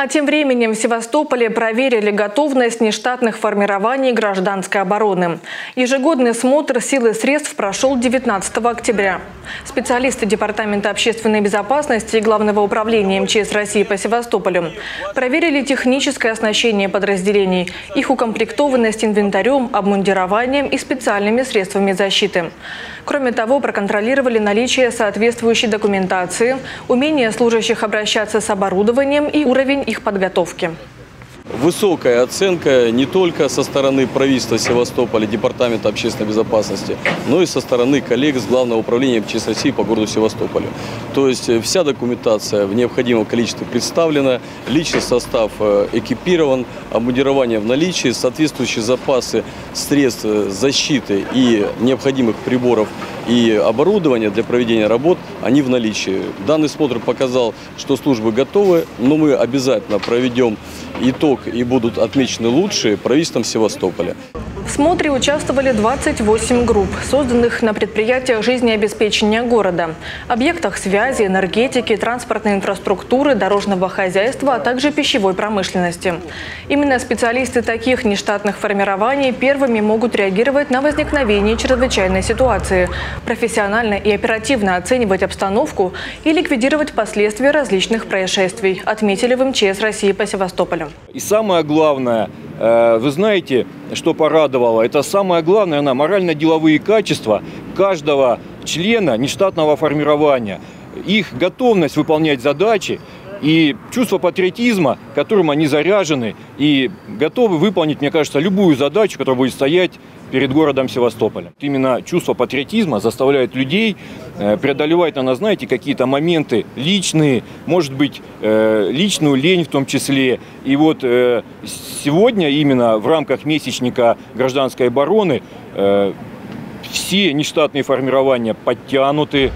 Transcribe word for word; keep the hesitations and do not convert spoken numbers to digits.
А тем временем в Севастополе проверили готовность нештатных формирований гражданской обороны. Ежегодный смотр сил и средств прошел девятнадцатого октября. Специалисты Департамента общественной безопасности и Главного управления МЧС России по Севастополю проверили техническое оснащение подразделений, их укомплектованность инвентарем, обмундированием и специальными средствами защиты. Кроме того, проконтролировали наличие соответствующей документации, умение служащих обращаться с оборудованием и уровень их подготовки. Высокая оценка не только со стороны правительства Севастополя, Департамента общественной безопасности, но и со стороны коллег с Главного управления МЧС России по городу Севастополю. То есть вся документация в необходимом количестве представлена, личный состав экипирован, обмундирование в наличии, соответствующие запасы средств защиты и необходимых приборов и оборудования для проведения работ, они в наличии. Данный смотр показал, что службы готовы, но мы обязательно проведем итог и будут отмечены лучшие правительством Севастополя. В смотре участвовали двадцать восемь групп, созданных на предприятиях жизнеобеспечения города, объектах связи, энергетики, транспортной инфраструктуры, дорожного хозяйства, а также пищевой промышленности. Именно специалисты таких нештатных формирований первыми могут реагировать на возникновение чрезвычайной ситуации, профессионально и оперативно оценивать обстановку и ликвидировать последствия различных происшествий, отметили в МЧС России по Севастополю. И самое главное, вы знаете, что порадовало, это самое главное, на морально-деловые качества каждого члена нештатного формирования, их готовность выполнять задачи и чувство патриотизма, которым они заряжены и готовы выполнить, мне кажется, любую задачу, которая будет стоять перед городом Севастополем. Именно чувство патриотизма заставляет людей преодолевать, она, знаете, какие-то моменты личные, может быть, личную лень в том числе. И вот сегодня именно в рамках месячника гражданской обороны все нештатные формирования подтянуты.